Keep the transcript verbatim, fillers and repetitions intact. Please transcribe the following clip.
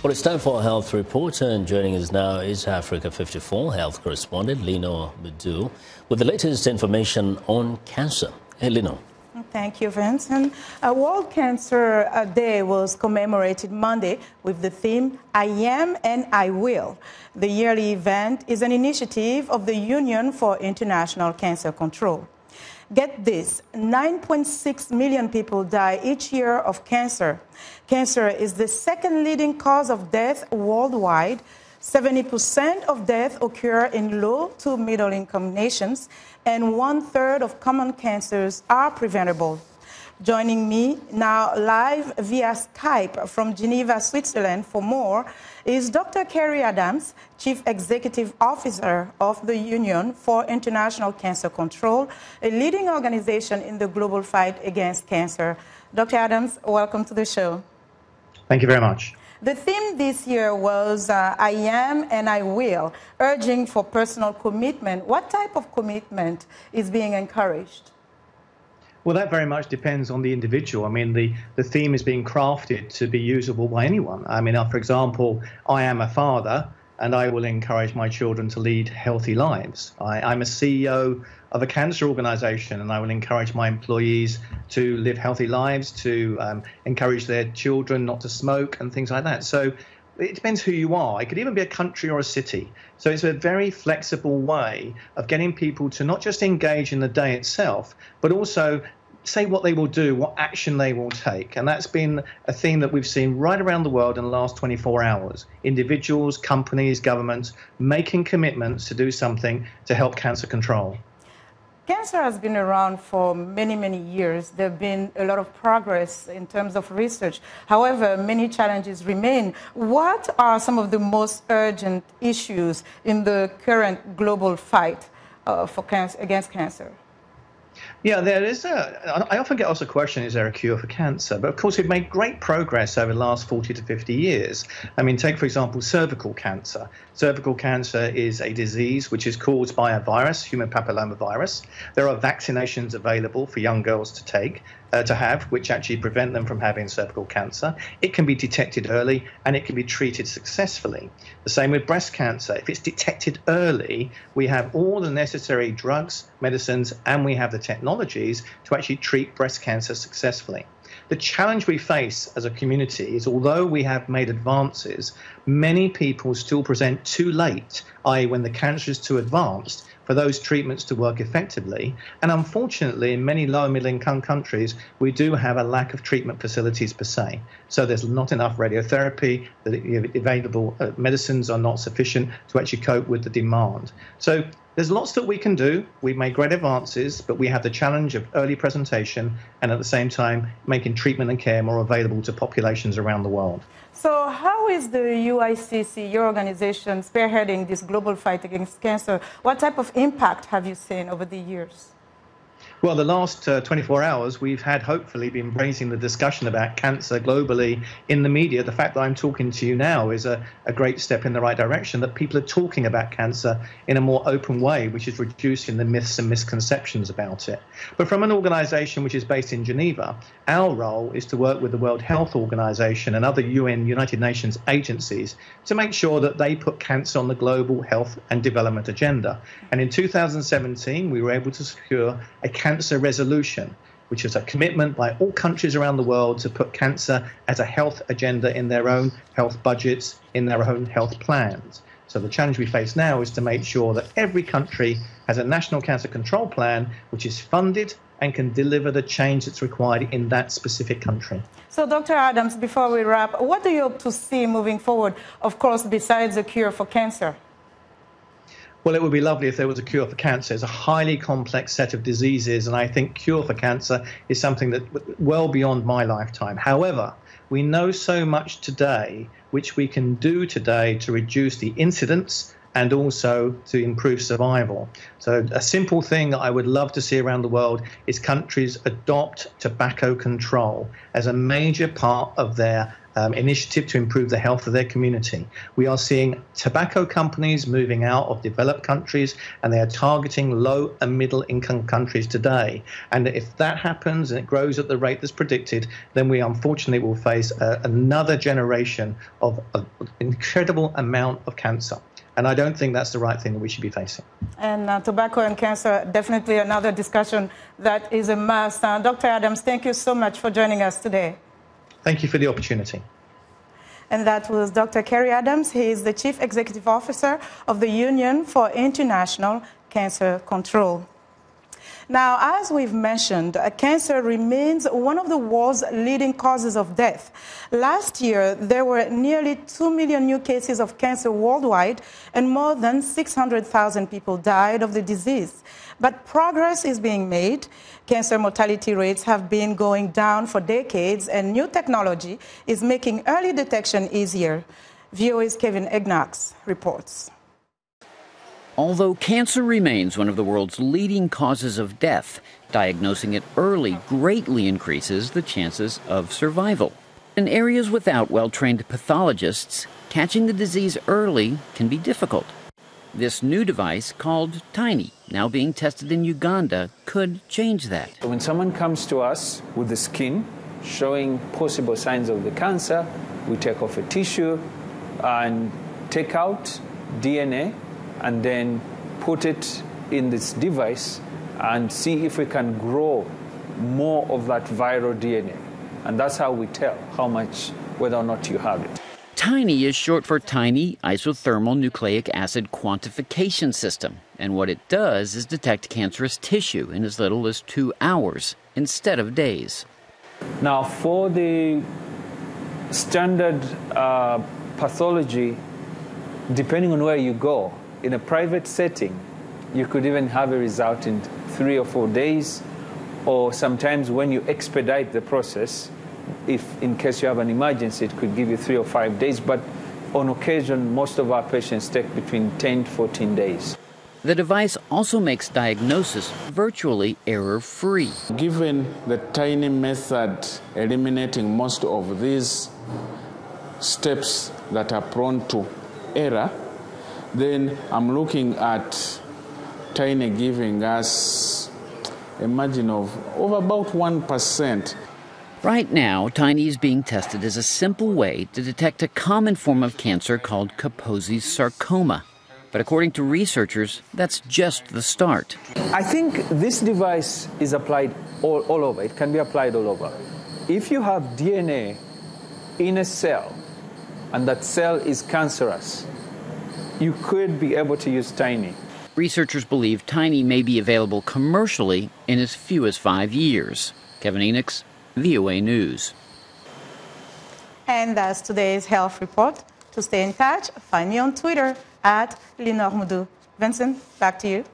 Well, it's time for a health report, and joining us now is Africa fifty-four health correspondent Linord Moudou with the latest information on cancer. Hey, Linord. Thank you, Vincent. Uh, World Cancer Day was commemorated Monday with the theme, I Am and I Will. The yearly event is an initiative of the Union for International Cancer Control. Get this, nine point six million people die each year of cancer. Cancer is the second leading cause of death worldwide. seventy percent of deaths occur in low to middle income nations, and one third of common cancers are preventable. Joining me now live via Skype from Geneva, Switzerland for more is Doctor Cary Adams, Chief Executive Officer of the Union for International Cancer Control, a leading organization in the global fight against cancer. Doctor Adams, welcome to the show. Thank you very much. The theme this year was uh, I Am and I Will, urging for personal commitment. What type of commitment is being encouraged? Well, that very much depends on the individual. I mean, the, the theme is being crafted to be usable by anyone. I mean, for example, I am a father and I will encourage my children to lead healthy lives. I, I'm a C E O of a cancer organization, and I will encourage my employees to live healthy lives, to um, encourage their children not to smoke and things like that. So it depends who you are. It could even be a country or a city. So it's a very flexible way of getting people to not just engage in the day itself, but also say what they will do, what action they will take. And that's been a theme that we've seen right around the world in the last twenty-four hours. Individuals, companies, governments making commitments to do something to help cancer control. Cancer has been around for many, many years. There have been a lot of progress in terms of research. However, many challenges remain. What are some of the most urgent issues in the current global fight uh, for cancer, against cancer? Yeah, there is a, I often get asked the question, is there a cure for cancer? But of course, we've made great progress over the last forty to fifty years. I mean, take, for example, cervical cancer. Cervical cancer is a disease which is caused by a virus, human papillomavirus. There are vaccinations available for young girls to take, uh, to have, which actually prevent them from having cervical cancer. It can be detected early and it can be treated successfully. The same with breast cancer. If it's detected early, we have all the necessary drugs, medicines, and we have the technologies to actually treat breast cancer successfully. The challenge we face as a community is, although we have made advances, many people still present too late, that is when the cancer is too advanced, for those treatments to work effectively. And unfortunately, in many low- and middle-income countries, we do have a lack of treatment facilities per se. So there's not enough radiotherapy, the available medicines are not sufficient to actually cope with the demand. So there's lots that we can do. We've made great advances, but we have the challenge of early presentation and at the same time making treatment and care more available to populations around the world. So how is the U I C C, your organization, spearheading this global fight against cancer? What type of impact have you seen over the years? Well, the last uh, twenty-four hours, we've had hopefully been raising the discussion about cancer globally in the media. The fact that I'm talking to you now is a, a great step in the right direction, that people are talking about cancer in a more open way, which is reducing the myths and misconceptions about it. But from an organization which is based in Geneva, our role is to work with the World Health Organization and other U N, United Nations agencies to make sure that they put cancer on the global health and development agenda. And in two thousand seventeen, we were able to secure a cancer resolution, which is a commitment by all countries around the world to put cancer as a health agenda in their own health budgets, in their own health plans. So the challenge we face now is to make sure that every country has a national cancer control plan which is funded and can deliver the change that's required in that specific country. So, Doctor Adams, before we wrap, what do you hope to see moving forward, of course, besides a cure for cancer? Well, it would be lovely if there was a cure for cancer. It's a highly complex set of diseases, and I think cure for cancer is something that well beyond my lifetime. However, we know so much today which we can do today to reduce the incidence and also to improve survival. So a simple thing that I would love to see around the world is countries adopt tobacco control as a major part of their um, initiative to improve the health of their community. We are seeing tobacco companies moving out of developed countries, and they are targeting low and middle income countries today. And if that happens and it grows at the rate that's predicted, then we unfortunately will face uh, another generation of an incredible amount of cancer. And I don't think that's the right thing that we should be facing. And uh, tobacco and cancer, definitely another discussion that is a must. Uh, Doctor Adams, thank you so much for joining us today. Thank you for the opportunity. And that was Doctor Cary Adams. He is the Chief Executive Officer of the Union for International Cancer Control. Now, as we've mentioned, cancer remains one of the world's leading causes of death. Last year, there were nearly two million new cases of cancer worldwide, and more than six hundred thousand people died of the disease. But progress is being made. Cancer mortality rates have been going down for decades, and new technology is making early detection easier. V O A's Kevin Egnax reports. Although cancer remains one of the world's leading causes of death, diagnosing it early greatly increases the chances of survival. In areas without well-trained pathologists, catching the disease early can be difficult. This new device, called Tiny, now being tested in Uganda, could change that. When someone comes to us with the skin showing possible signs of the cancer, we take off a tissue and take out D N A, and then put it in this device and see if we can grow more of that viral D N A. And that's how we tell how much, whether or not you have it. Tiny is short for Tiny Isothermal Nucleic Acid Quantification System. And what it does is detect cancerous tissue in as little as two hours instead of days. Now, for the standard uh, pathology, depending on where you go, in a private setting, you could even have a result in three or four days, or sometimes when you expedite the process, if in case you have an emergency, it could give you three or five days. But on occasion, most of our patients take between ten to fourteen days. The device also makes diagnosis virtually error-free. Given the Tiny method eliminating most of these steps that are prone to error, then I'm looking at Tiny giving us a margin of over about one percent. Right now, Tiny is being tested as a simple way to detect a common form of cancer called Kaposi's sarcoma. But according to researchers, that's just the start. I think this device is applied all, all over. It can be applied all over. If you have D N A in a cell, and that cell is cancerous, you could be able to use Tiny. Researchers believe Tiny may be available commercially in as few as five years. Kevin Egnax, V O A News. And that's today's health report. To stay in touch, find me on Twitter at Linord Moudou. Vincent, back to you.